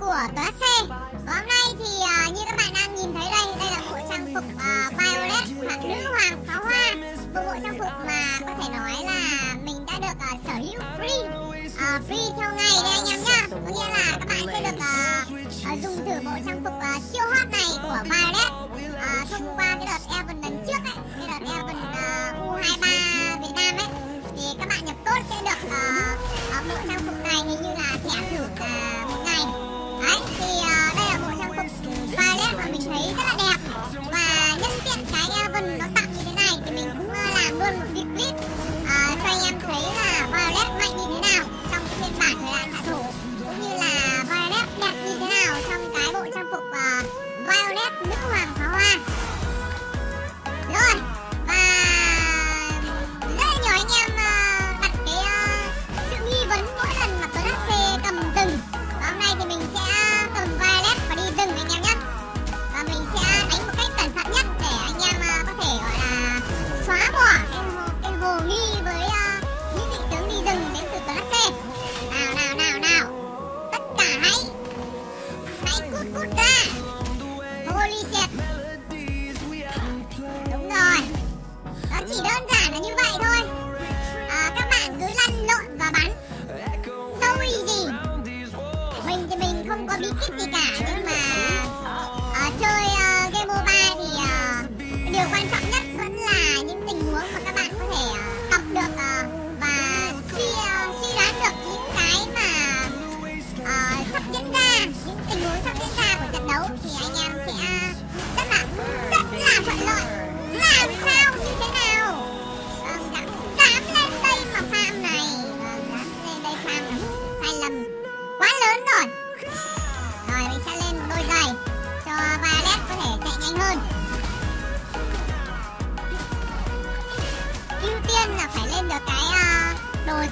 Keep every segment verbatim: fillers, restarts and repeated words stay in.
của Táo Xe. Và hôm nay thì uh, như các bạn đang nhìn thấy đây, đây là bộ trang phục uh, Violet, hoặc nữ hoàng pháo hoa. Một bộ trang phục mà có thể nói là mình đã được uh, sở hữu free, uh, free theo ngày đây anh em nhá. Có nghĩa là các bạn sẽ được uh, uh, dùng thử bộ trang phục uh, siêu hot này của Violet uh, thông qua cái đợt event lần trước ấy, cái đợt event uh, U hai ba Việt Nam ấy, thì các bạn nhập code sẽ được uh, uh, bộ trang phục này như là thẻ thưởng uh, một ngày. Đấy, thì uh, đây là bộ trang phục Violet mà mình thấy rất là đẹp, và nhân tiện cái event nó tặng như thế này thì mình cũng uh, làm luôn một việc clip uh, cho anh em thấy là Violet mạnh như thế nào trong cái phiên bản thời hạn xạ thủ, cũng như là Violet đẹp như thế nào trong cái bộ trang phục uh, Violet nữ hoàng pháo hoa. Rồi, và rất là nhiều anh em uh, đặt cái uh, sự nghi vấn mỗi lần mà Táo Xe cầm rừng. Và hôm nay thì mình sẽ cầm Violet và đi rừng anh em nhé. Và mình sẽ đánh một cách cẩn thận nhất để anh em uh, có thể gọi là xóa bỏ cái hồ, cái hồ nghi với uh, những định tướng đi rừng đến từ Táo Xe. Nào nào nào nào, tất cả hãy hãy cút cút ra. Holy shit. Đúng rồi, nó chỉ đơn giản là như vậy thôi. à, Các bạn cứ lăn lộn và bắn, so easy. Mình thì mình không có bí kíp gì cả, nhưng mà à, chơi uh, game MOBA thì uh, điều quan trọng nhất vẫn là những tình huống mà các bạn có thể uh, tập được uh, và suy, uh, suy đoán được những cái mà uh, sắp diễn ra, những tình huống sắp diễn ra của trận đấu, thì anh em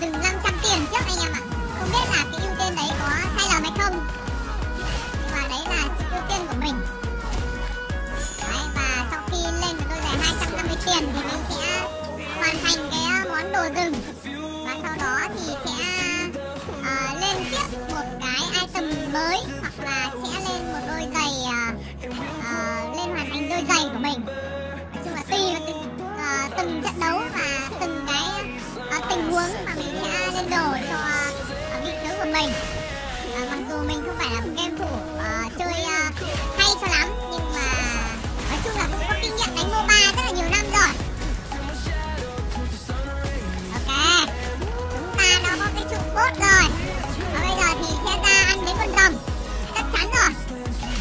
dừng năm trăm tiền trước anh em ạ. Không biết là cái ưu tiên đấy có sai lầm hay không, nhưng mà đấy là sự ưu tiên của mình. Đấy, và sau khi lên với tôi giải hai trăm năm mươi tiền thì mình sẽ hoàn thành cái món đồ rừng, và sau đó thì sẽ uh, lên tiếp một cái item mới, hoặc là sẽ lên một đôi giày, uh, uh, lên hoàn thành đôi giày của mình. Nói chung là tùy vào từng, uh, từng trận đấu và từng cái tình huống mà mình sẽ lên đồ cho uh, vị tướng của mình. uh, Mặc dù mình không phải là một game thủ uh, chơi uh, hay cho lắm, nhưng mà nói chung là cũng có kinh nghiệm đánh MOBA rất là nhiều năm rồi. Ok, chúng ta đã có cái trụ bốt rồi, và bây giờ thì sẽ ra ăn với con rồng chắc chắn rồi,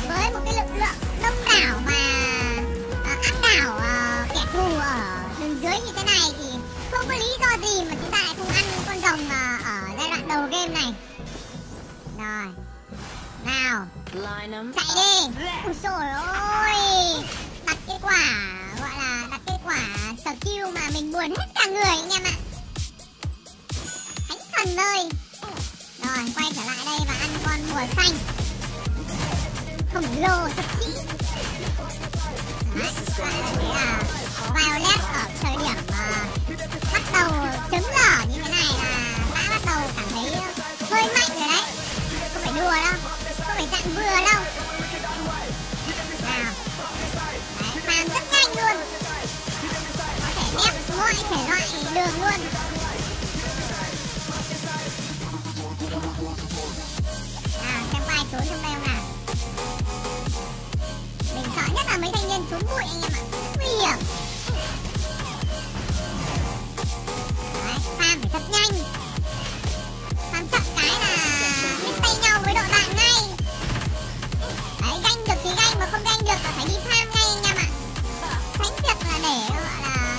với một cái lực lượng đông đảo và uh, áp đảo uh, kẻ thù ở đường dưới như thế này thì không có lý do gì mà chúng ta lại không ăn con rồng mà ở giai đoạn đầu game này. Rồi, nào, chạy đi. Ôi trời ơi, đặt cái quả, gọi là đặt cái quả skill mà mình buồn hết cả người anh em ạ. Thánh thần ơi. Rồi, quay trở lại đây và ăn con bùa xanh khổng lồ thật kỹ. Đấy, gọi là Violet ở thời điểm uh, bắt đầu trứng lở như thế này là đã bắt đầu cảm thấy hơi mạnh rồi đấy. Không phải đùa đâu, không phải dạng vừa đâu. Nào, đấy, làm rất nhanh luôn, có thể ép mọi thể loại đường luôn. Nào, xem có ai trốn trong đây không nào. Mình sợ nhất là mấy thanh niên trốn bụi anh em ạ, nguy hiểm. Đấy, farm phải thật nhanh, farm chậm cái là biết tay nhau với đội bạn ngay. Đấy, ganh được thì ganh, mà không ganh được là phải đi farm ngay anh em ạ, tránh việc là để gọi là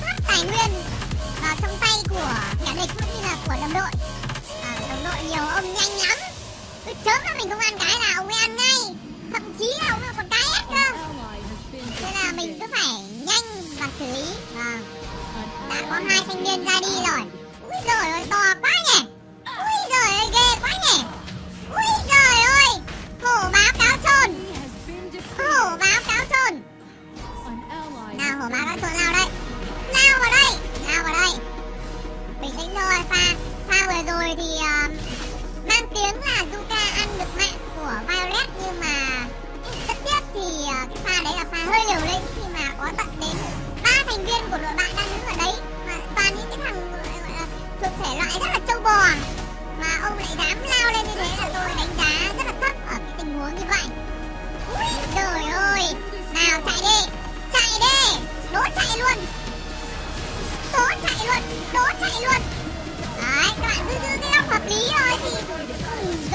thất thoát tài nguyên vào trong tay của kẻ địch cũng như là của đồng đội. À, đồng đội nhiều ông nhanh lắm, cứ chớm là mình không ăn cái là ông ấy ăn ngay, thậm chí là ông ấy còn cái ép cơ. Thế là mình cứ phải nhanh và xử lý. Vâng, đã có hai thanh niên ra đi rồi. Úi giời ơi, to quá nhỉ. Úi giời ơi, ghê quá nhỉ. Úi giời ơi, hổ báo cáo trồn, hổ báo cáo trồn. Nào, hổ báo cáo trồn nào đây, nào vào đây, nào vào đây. Mình đánh rồi, pha pha vừa rồi thì uh, mang tiếng là Zuka ăn được mạng của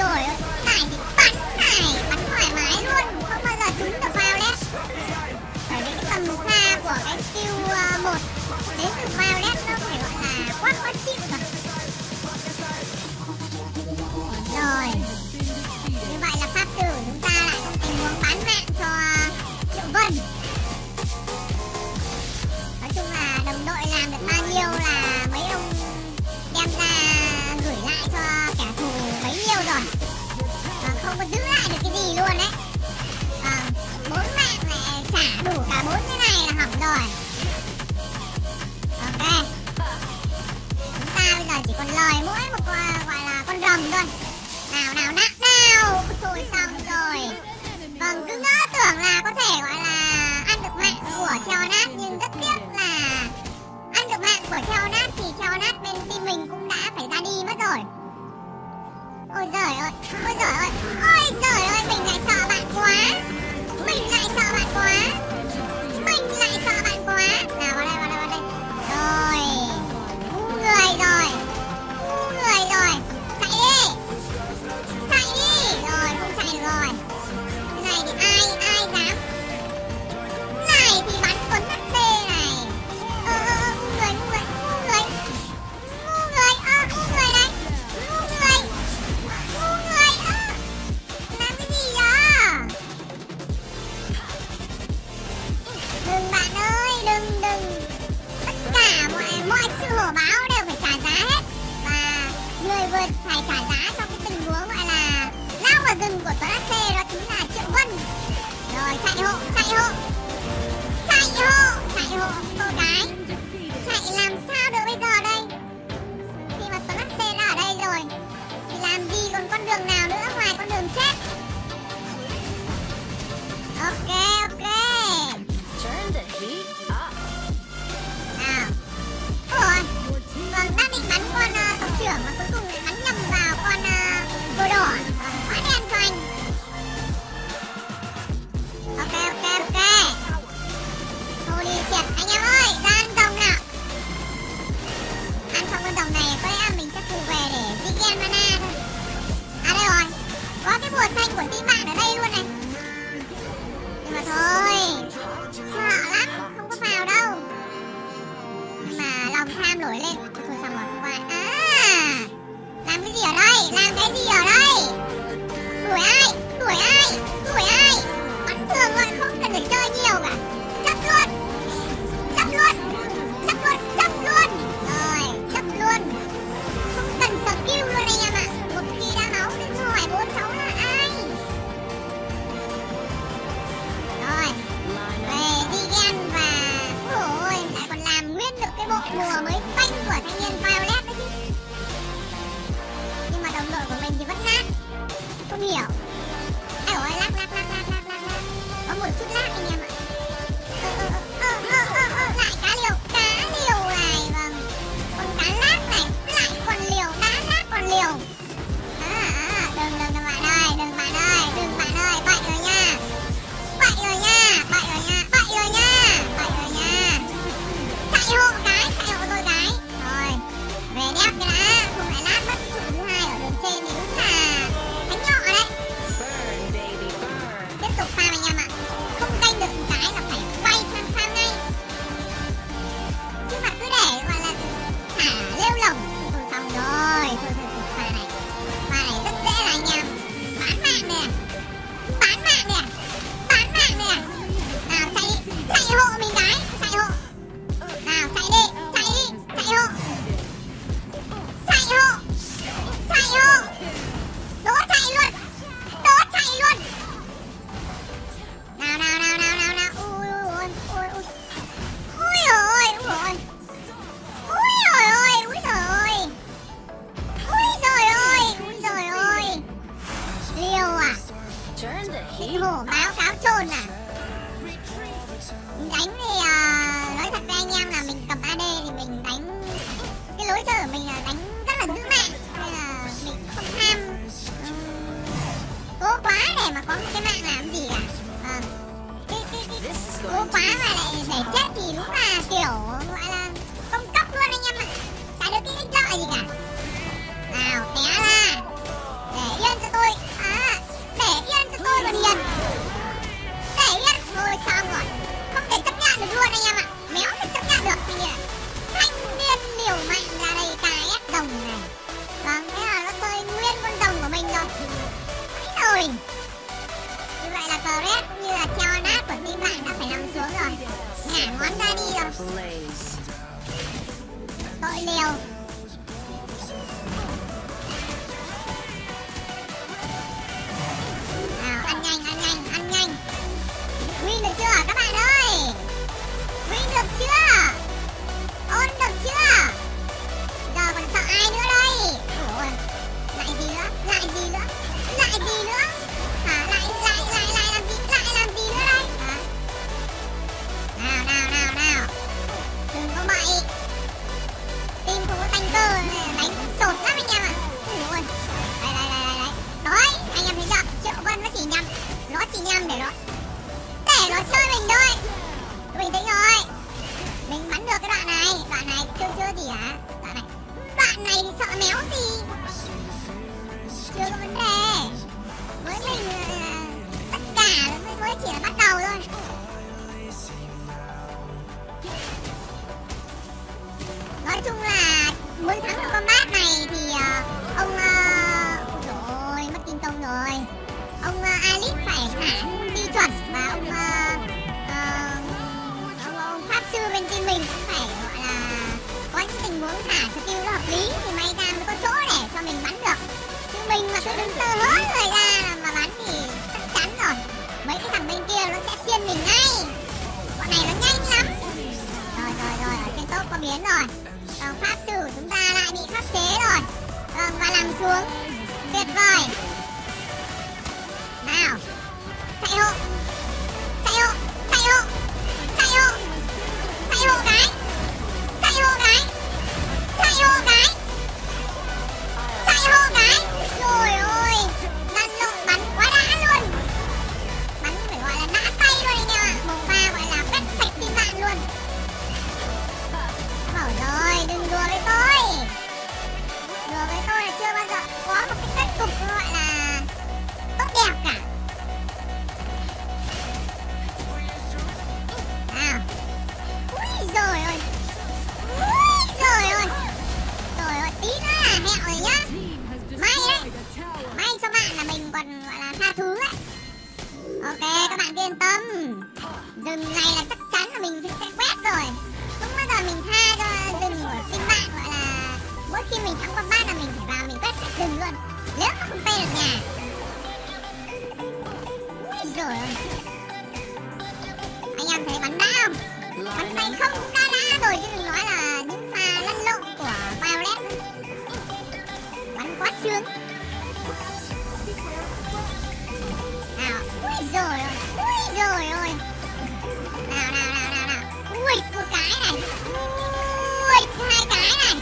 Trời ơi, Hải thì bắn Hải, bắn thoải mái luôn, không bao giờ trúng được Violet. Bởi vì cái tầm xa của cái skill một đến từ Violet nó phải gọi là quá khó chịu rồi. Rồi, như vậy là pháp sư của chúng ta lại có tình huống bán mạng cho Triệu Vân. Nói chung là đồng đội làm được bao nhiêu là mấy ông đem ra gửi lại cho kẻ thù bấy nhiêu rồi, và không có giữ lại được cái gì luôn đấy. Và bốn mạng lại trả đủ cả bốn cái này là hỏng rồi. Ok, chúng ta bây giờ chỉ còn lời mỗi một gọi là con rồng thôi. Nào nào nặng nào, thôi xong rồi. Vâng, cứ ngỡ tưởng là có thể gọi là ăn được mạng của Violet, nhưng rất tiếc là ăn được mạng của Violet thì Violet bên team mình cũng đã phải ra đi mất rồi. Ôi giời ơi, ôi giời ơi, ôi giời ơi, mình lại sợ bạn quá, mình lại sợ bạn quá, mình lại sợ bạn quá. Nào vào đây, vào đây, vào đây. Rồi, ngu người rồi, ngu người rồi, chạy đi, chạy đi. Rồi, không chạy được rồi. Cái này thì ai, ai dám. Cái này thì bắn con Táo Xe này. Ơ, ơ, ơ, ngu người, ngu người, ngu người, ngu người, ơ, ngu người đấy, ngu người, ngu người, ơ, làm cái gì đó. Đừng bạn ơi, đừng, đừng. Cả mọi, mọi sự hổ báo đều phải trả giá hết. Và người vừa phải trả giá trong cái tình huống gọi là lao vào rừng của Táo Xe đó chính là Triệu Vân. Rồi, chạy hộ, chạy hộ, chạy hộ, chạy hộ cô gái. Chạy làm sao được bây giờ đây, khi mà Táo Xe đã ở đây rồi thì làm gì còn con đường nào nữa ngoài con đường chết. Ok, ok. Vâng, đã định bắn con uh, tộc trưởng mà cuối cùng lại bắn nhầm vào con uh, đồ đỏ. Quá đen cho anh. Ok, ok, ok. Holy shit, anh em ơi, ra ăn rồng nào. Ăn xong con rồng này có lẽ mình sẽ thu về để regen mana thôi. À đây rồi, có cái bùa xanh của team bạn ở đây luôn này. Nhưng mà thôi, sợ lắm, không có vào đâu. Nhưng mà lòng tham nổi lên. Thôi xong rồi, không qua. À, làm cái gì ở đây, làm cái gì ở đây. Đuổi ai, đuổi ai, đuổi ai. Bắn thường luôn, không cần phải chơi nhiều cả. Chấp luôn, chấp luôn, chấp luôn, chấp luôn. Rồi, chấp luôn. Không cần sở cứu luôn anh em ạ. Một khi đã máu đến hỏi bốn cháu là ai. Rồi, về Digen và ôi, bộ mùa mới phanh của thanh niên Violet đấy chứ. Nhưng mà đồng đội của mình thì vẫn nát. Không hiểu. Ê ôi, lát, lát, lát, lát, lát, lát. Có một chút lát anh em ạ. Ờ, ờ, ờ, ờ, ờ, ờ, lại cá liều, cá liều này, vâng. Còn cá lát này, lại còn liều, cá lát còn liều. À, à, đừng, đừng, đừng bạn ơi, đừng bạn ơi, đừng bạn ơi, bậy rồi nha. Bậy rồi nha, bậy rồi nha, bậy rồi nha, bậy rồi nha. Chạy hộ cái, chạy hộ tôi cái. Rồi, về đép cái đã. Không phải lát mất cái chủ thứ hai ở đường trên thì đúng là cánh nhỏ đấy. Tội liều. Nào, ăn nhanh, ăn nhanh, ăn nhanh. Win được chưa các bạn ơi? Win được chưa? Ôn được chưa? Giờ còn sợ ai nữa đây? Ôi, lại gì nữa? Lại gì nữa? Lại gì nữa? Hả? Lại, lại, lại, lại làm gì? Lại làm gì nữa đây? Hả? Nào, nào, nào, nào. Đừng có bậy. Tim không có tanh cơ, đánh sột lắm anh em ạ. Ôi, đây, đây, đây, đây, đây. Đấy, anh em thấy chưa? Triệu Vân nó chỉ nhầm, nó chỉ nhầm để nó, để nó chơi mình thôi. Bình tĩnh rồi. Mình bắn được cái đoạn này, đoạn này chưa chưa gì hả? Đoạn này, đoạn này thì sợ méo gì? Chưa có vấn đề. Với mình tất cả mới chỉ là bắt đầu thôi. Nói chung là muốn thắng được combat này thì uh, ông rồi uh, mất kim tông rồi. Ông uh, Alice phải thả đi chuẩn và ông uh, uh, ông, ông pháp sư bên team mình cũng phải gọi là có những tình huống thả skill nó hợp lý thì may ra mới có chỗ để cho mình bắn được. Chứ mình mà cứ đứng sơ hớ người ra mà bắn thì chắc chắn rồi. Mấy cái thằng bên kia nó sẽ xiên mình ngay. Bọn này nó nhanh lắm. Rồi rồi rồi, ở trên top có biến rồi. Còn pháp sư của chúng ta lại bị pháp chế rồi. Rồi, và làm xuống. Tuyệt vời. Nào, chạy hộ. Chạy hộ, chạy hộ. Chạy hộ. Chạy hộ cái. Chạy hộ cái. Chạy hộ cái. Chạy hộ cái. Trời ơi, lăn lộn bắn quá đã luôn. Bắn phải gọi là nã tay luôn anh em ạ. Mùng ba gọi là quét sạch tim bạn luôn. Bảo rồi, đừng đùa với tôi. Đùa với tôi là chưa bao giờ có một cái kết cục gọi là tốt đẹp cả. Nào. Úi giời ơi. Úi giời ơi. Trời ơi, tí nữa là hẹo rồi nhá. May đấy. May cho bạn là mình còn gọi là tha thứ ấy. Ok, các bạn cứ yên tâm. Rừng này là chắc chắn là mình sẽ quét rồi. Không bao giờ mình tha cho rừng của team bạn, gọi là mỗi khi mình thắng combat là mình phải vào mình quét sạch rừng luôn. Nếu mà không pay được nhà. Úi giời ơi. Anh em thấy bắn đã không? Bắn tay không cũng đã đã rồi chứ đừng nói là những pha lăn lộn của Violet nữa. Bắn quá sướng. Nào, úi giời ơi, úi giời ơi. Nào nào nào nào nào. Ui, một cái này. Ui, hai cái này.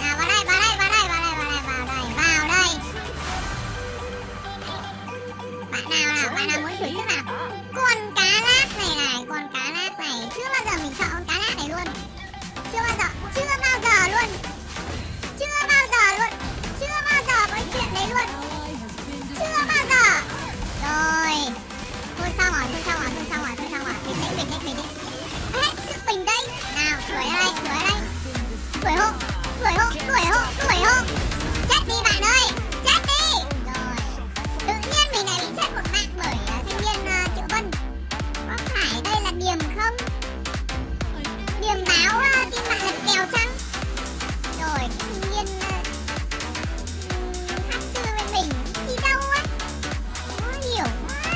Nào vào đây, vào đây, vào đây, vào đây, vào đây, vào đây, vào đây. Bạn nào nào, bạn nào muốn thử trước nào? Con cá lát này này, con cá lát này, chưa bao giờ mình sợ con cá lát này luôn. Chưa bao giờ, chưa bao giờ luôn. Chưa bao giờ luôn. Chưa bao giờ có chuyện đấy luôn. Chưa bao giờ. Rồi. Thôi xong rồi, thôi xong rồi, thôi xong rồi, thôi xong rồi. Bình tĩnh, bình tĩnh, bình tĩnh. Hết sức bình tĩnh. Nào, đuổi đây, đuổi đây. Đuổi hộ, đuổi hộ, đuổi hộ, đuổi hộ. Chết đi bạn ơi, chết đi. Rồi. Tự nhiên mình lại bị chết một mạng bởi uh, thanh niên uh, Triệu Vân. Có phải đây là điểm không? Điểm báo uh, tin bạn lật kèo chăng? Rồi, thanh niên uh, pháp sư bên mình đi đâu á? Khó hiểu quá.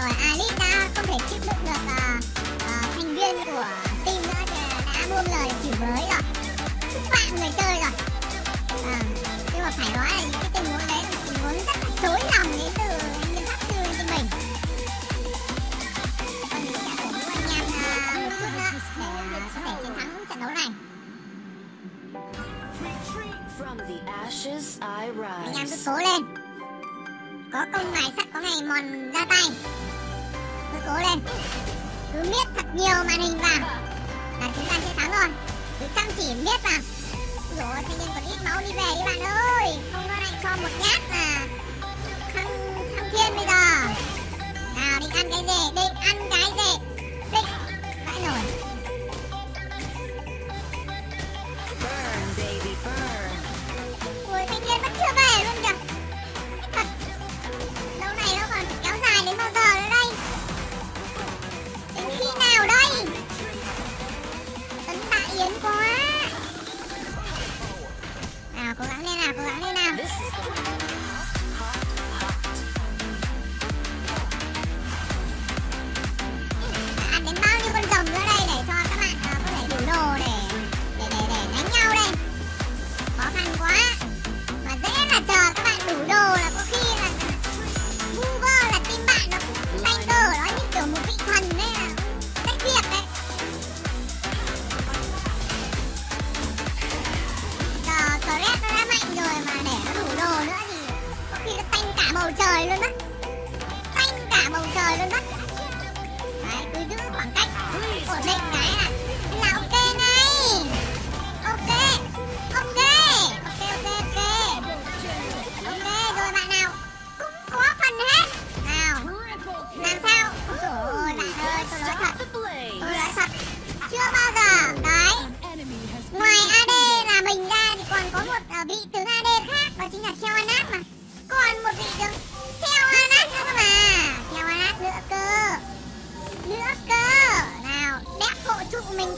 Rồi, Alice đã không thể chịu đựng được uh, uh, thành viên của team nữa thì đã buông lời chỉ bới rồi. Xúc phạm người chơi rồi. À, nhưng mà phải nói là những cái tình huống đấy là tình huống rất là chối lòng đến từ những pháp sư bên mình. Còn mình sẽ cổ vũ anh em uh, một chút nữa để uh, có thể chiến thắng trận đấu này. Anh em cứ cố lên. Có công mài sắt có ngày mòn ra tay. Cứ cố lên. Cứ miết thật nhiều màn hình vào là chúng ta sẽ thắng rồi. Cứ chăm chỉ miết vào. Rồi thanh niên còn ít máu đi về đi bạn ơi. Không nó lại cho một nhát là thăng, thăng thiên bây giờ. Nào định ăn cái gì? Định ăn cái gì? Định. Vãi rồi. Ôi thanh niên vẫn chưa về luôn kìa. Thật. Lâu này nó còn kéo dài đến bao giờ nữa đây? Đến khi nào đây? đó chính là theo Anat mà. Còn một vị được theo Anat nữa cơ mà. Theo Anat nữa cơ. Nữa cơ. Nào, đép hộ trụ mình